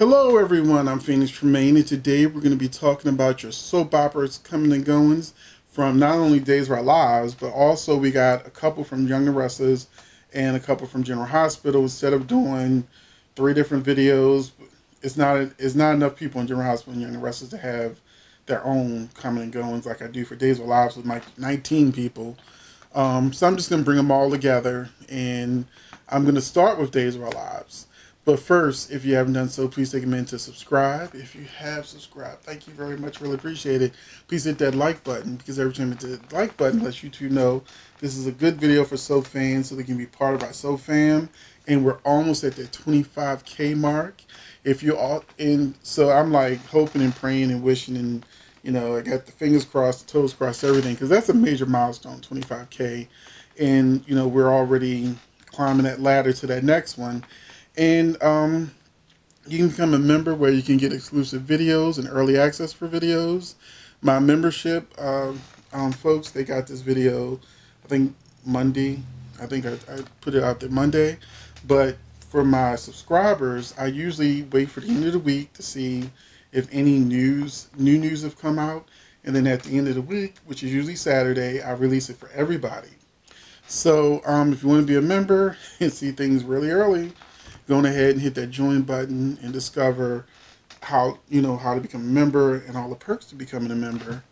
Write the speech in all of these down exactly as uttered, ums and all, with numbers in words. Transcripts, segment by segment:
Hello everyone, I'm Phoenix Tremaine, and today we're going to be talking about your soap operas coming and goings from not only Days of Our Lives, but also we got a couple from Young and the Restless and a couple from General Hospital. Instead of doing three different videos, it's not it's not enough people in General Hospital and Young and the Restless to have their own coming and goings like I do for Days of Our Lives with my nineteen people. Um, so I'm just going to bring them all together, and I'm going to start with Days of Our Lives. But first, if you haven't done so, please take a minute to subscribe. If you have subscribed, thank you very much. Really appreciate it. Please hit that like button, because every time you hit the like button lets YouTube know this is a good video for soap fans so they can be part of our soap fam. And we're almost at the twenty-five K mark. If you all, and so I'm like hoping and praying and wishing, and you know, I got the fingers crossed, the toes crossed, everything, because that's a major milestone, twenty-five K. And you know, we're already climbing that ladder to that next one. And um, you can become a member where you can get exclusive videos and early access for videos. My membership, uh, um, folks, they got this video, I think Monday. I think I, I put it out there Monday. But for my subscribers, I usually wait for the end of the week to see if any news, new news have come out. And then at the end of the week, which is usually Saturday, I release it for everybody. So um, if you want to be a member and see things really early, go ahead and hit that join button and discover how, you know, how to become a member and all the perks to becoming a member.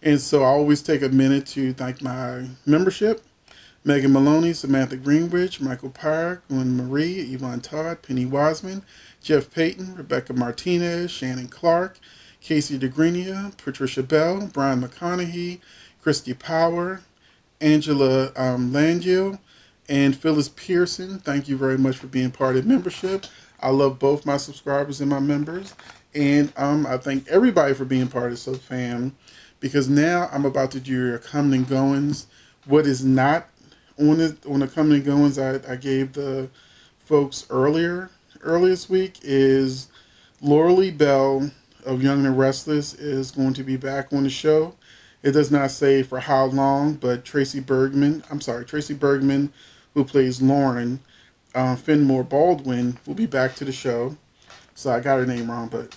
And so I always take a minute to thank my membership: Megan Maloney, Samantha Greenbridge, Michael Park, Gwen Marie, Yvonne Todd, Penny Wiseman, Jeff Payton, Rebecca Martinez, Shannon Clark, Casey DeGrenia, Patricia Bell, Brian McConaughey, Christy Power, Angela um, Langell, and Phyllis Pearson. Thank you very much for being part of membership. I love both my subscribers and my members. And um, I thank everybody for being part of Soap Fam, because now I'm about to do your coming and goings. What is not on the, on the coming and goings I, I gave the folks earlier, earlier this week, is Laura Lee Bell of Young and the Restless is going to be back on the show. It does not say for how long, but Tracey Bregman, I'm sorry, Tracey Bregman, who plays Lauren uh, Fenmore Baldwin, will be back to the show. So I got her name wrong, but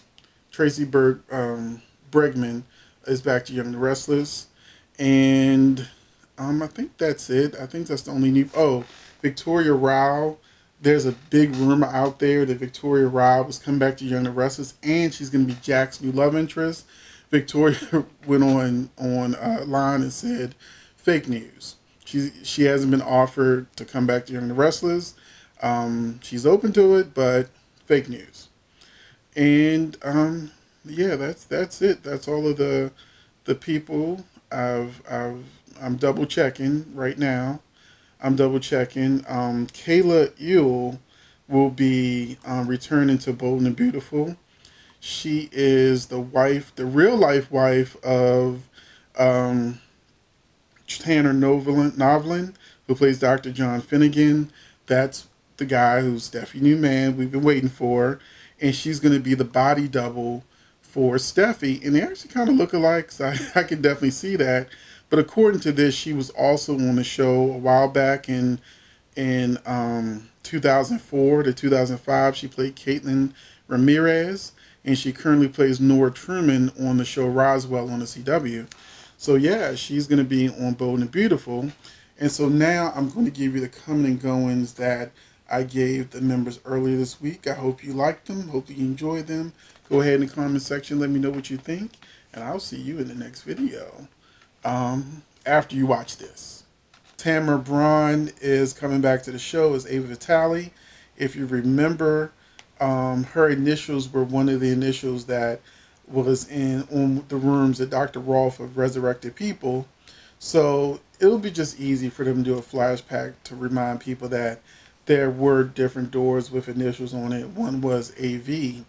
Tracey Berg, um, Bregman is back to Young and the Restless. And um, I think that's it. I think that's the only new. Oh, Victoria Rao. There's a big rumor out there that Victoria Rao was coming back to Young and the Restless, and she's going to be Jack's new love interest. Victoria went on on uh, line and said, "Fake news. She she hasn't been offered to come back to Young and the Restless. Um, she's open to it, but fake news." And um, yeah, that's that's it. That's all of the the people. I've I've I'm double checking right now. I'm double checking. Um, Kayla Ewell will be um, returning to Bold and Beautiful. She is the wife, the real life wife of um, Tanner Novlan, Novlan, who plays Doctor John Finnegan. That's the guy who's Steffi Newman we've been waiting for. And she's going to be the body double for Steffi. And they actually kind of look alike, so I, I can definitely see that. But according to this, she was also on the show a while back in, in um, two thousand four to two thousand five. She played Caitlin Ramirez. And she currently plays Nora Truman on the show Roswell on the C W. So yeah, she's going to be on Bold and Beautiful. And so now I'm going to give you the coming and goings that I gave the members earlier this week. I hope you liked them. Hope you enjoyed them. Go ahead in the comment section. Let me know what you think. And I'll see you in the next video um, after you watch this. Tamara Braun is coming back to the show as Ava Vitale. If you remember, Um, her initials were one of the initials that was in on the rooms that Doctor Rolfe of Resurrected People. So it'll be just easy for them to do a flashback to remind people that there were different doors with initials on it. One was A V.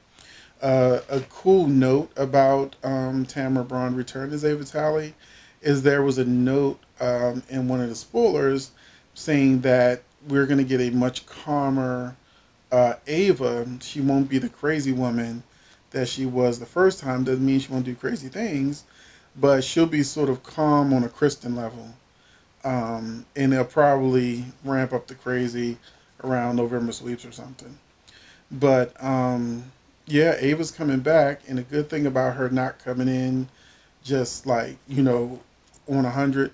Uh, a cool note about um, Tamara Braun returning as Ava Vitale is there was a note um, in one of the spoilers saying that we're going to get a much calmer Uh, Ava. She won't be the crazy woman that she was the first time. Doesn't mean she won't do crazy things, but she'll be sort of calm on a Kristen level. Um, and they'll probably ramp up the crazy around November Sleeps or something. But um, yeah, Ava's coming back, and the good thing about her not coming in just like, you know, on a hundred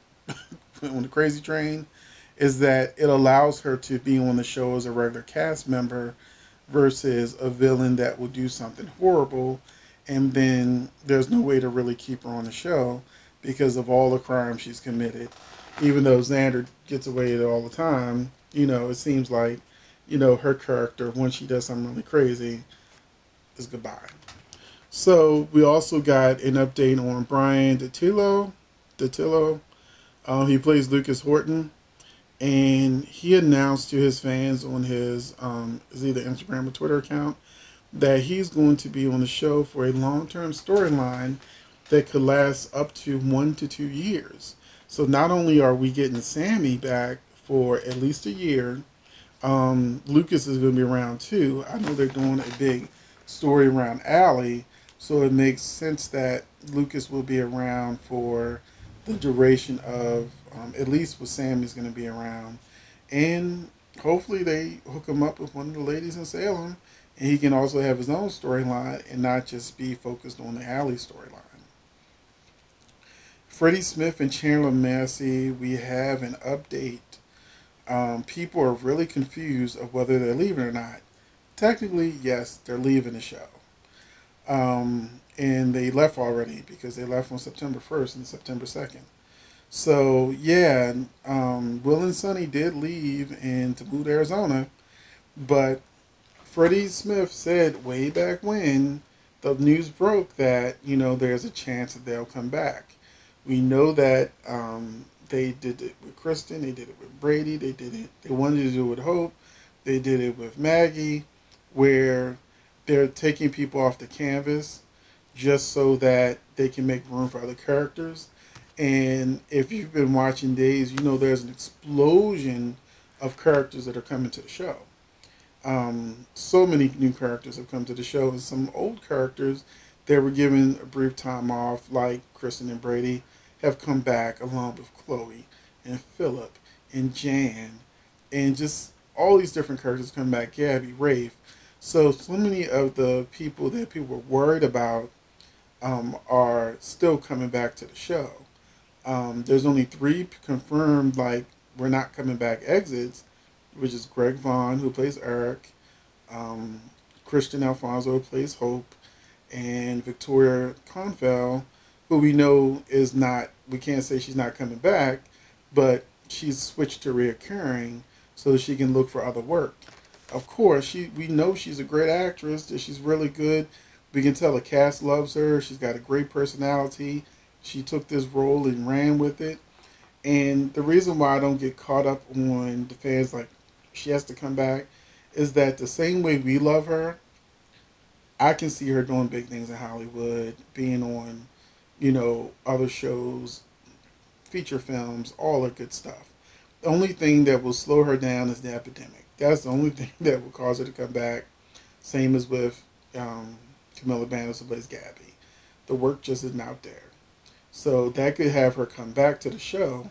on the crazy train is that it allows her to be on the show as a regular cast member versus a villain that will do something horrible, and then there's no way to really keep her on the show because of all the crime she's committed. Even though Xander gets away with it all the time, you know, it seems like, you know, her character, when she does something really crazy, is goodbye. So we also got an update on Brian Dattilo. Dattilo. Um, he plays Lucas Horton. And he announced to his fans on his um, is either Instagram or Twitter account that he's going to be on the show for a long-term storyline that could last up to one to two years. So not only are we getting Sammy back for at least a year, um, Lucas is going to be around too. I know they're doing a big story around Allie, so it makes sense that Lucas will be around for the duration of Um, at least with Sammy's going to be around, and hopefully they hook him up with one of the ladies in Salem, and he can also have his own storyline and not just be focused on the Allie storyline. Freddie Smith and Chandler Massey, we have an update. Um, people are really confused of whether they're leaving or not. Technically, yes, they're leaving the show, um, and they left already because they left on September first and September second. So, yeah, um, Will and Sonny did leave and to move to Arizona, but Freddie Smith said way back when the news broke that, you know, there's a chance that they'll come back. We know that um, they did it with Kristen, they did it with Brady, they did it, they wanted to do it with Hope, they did it with Maggie, where they're taking people off the canvas just so that they can make room for other characters. And if you've been watching Days, you know there's an explosion of characters that are coming to the show. Um, so many new characters have come to the show, and some old characters that were given a brief time off, like Kristen and Brady, have come back along with Chloe and Philip and Jan, and just all these different characters come back. Gabby, Rafe. So, so many of the people that people were worried about um, are still coming back to the show. Um, there's only three confirmed, like, we're not coming back exits, which is Greg Vaughn, who plays Eric, um, Christian Alfonso, who plays Hope, and Victoria Confell, who we know is not, we can't say she's not coming back, but she's switched to reoccurring so she can look for other work. Of course, she we know she's a great actress, that she's really good. We can tell the cast loves her. She's got a great personality. She took this role and ran with it. And the reason why I don't get caught up on the fans like she has to come back is that the same way we love her, I can see her doing big things in Hollywood, being on, you know, other shows, feature films, all that good stuff. The only thing that will slow her down is the epidemic. That's the only thing that will cause her to come back. Same as with um, Camilla Bandos, who plays Gabby. The work just isn't out there. So that could have her come back to the show,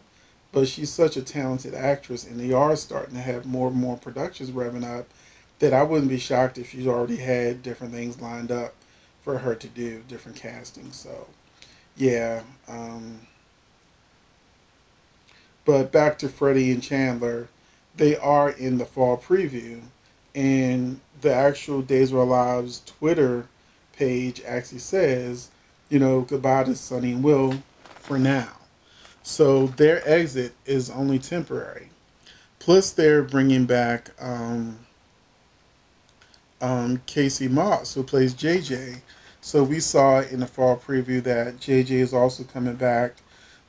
but she's such a talented actress, and they are starting to have more and more productions revving up that I wouldn't be shocked if she's already had different things lined up for her to do, different castings. So, yeah. Um, but back to Freddie and Chandler, they are in the fall preview, and the actual Days of Our Lives Twitter page actually says, you know, goodbye to Sonny and Will for now. So their exit is only temporary. Plus, they're bringing back um, um, Casey Moss, who plays J J. So we saw in the fall preview that J J is also coming back.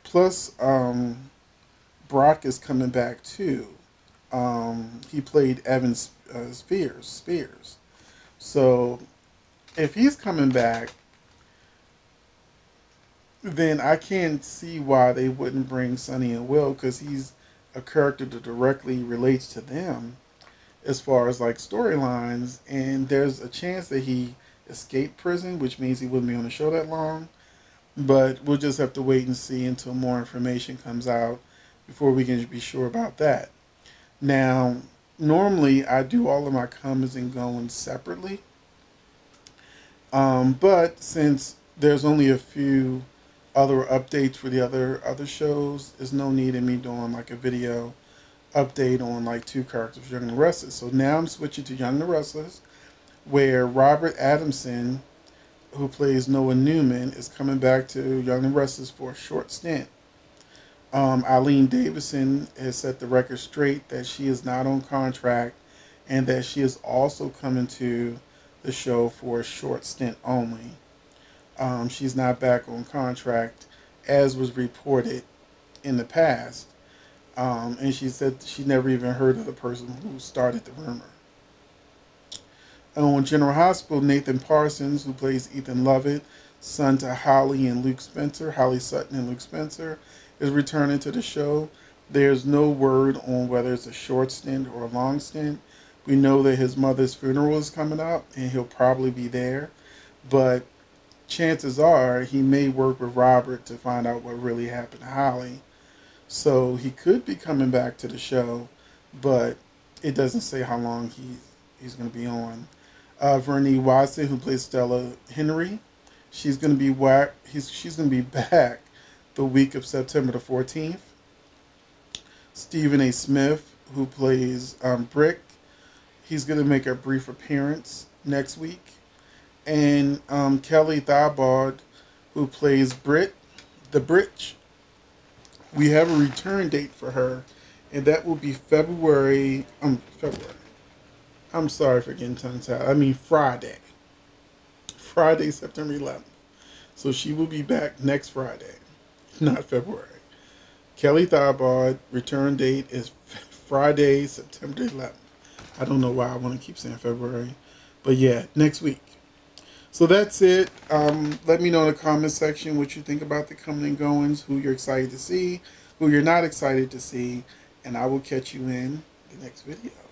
Plus, um, Brock is coming back too. Um, he played Evan uh, Spears. Spears. So if he's coming back, then I can't see why they wouldn't bring Sonny and Will, because he's a character that directly relates to them as far as like storylines, and there's a chance that he escaped prison, which means he wouldn't be on the show that long, but we'll just have to wait and see until more information comes out before we can be sure about that. Now, normally I do all of my comings and goings separately, Um, but since there's only a few other updates for the other other shows, there's no need in me doing like a video update on like two characters for Young and the Restless. So now I'm switching to Young and the Restless, where Robert Adamson, who plays Noah Newman, is coming back to Young and Restless for a short stint. Um, Eileen Davison has set the record straight that she is not on contract and that she is also coming to the show for a short stint only. Um, she's not back on contract as was reported in the past. Um, and she said she never even heard of the person who started the rumor. And on General Hospital, Nathan Parsons, who plays Ethan Lovett, son to Holly and Luke Spencer, Holly Sutton and Luke Spencer, is returning to the show. There's no word on whether it's a short stint or a long stint. We know that his mother's funeral is coming up and he'll probably be there, but chances are he may work with Robert to find out what really happened to Holly. So he could be coming back to the show, but it doesn't say how long he, he's going to be on. Uh, Vernie Watson, who plays Stella Henry, she's going to be whack, he's, she's going to be back the week of September the fourteenth. Stephen A. Smith, who plays um, Brick, he's going to make a brief appearance next week. And um, Kelly Thibaud, who plays Brit, the Britch, we have a return date for her, and that will be February, um, February, I'm sorry for getting tongue-tied, I mean Friday, Friday, September eleventh, so she will be back next Friday. Not February. Kelly Thibaud return date is Friday, September eleventh. I don't know why I want to keep saying February, but yeah, next week. So that's it. Um, let me know in the comments section what you think about the coming and goings, who you're excited to see, who you're not excited to see, and I will catch you in the next video.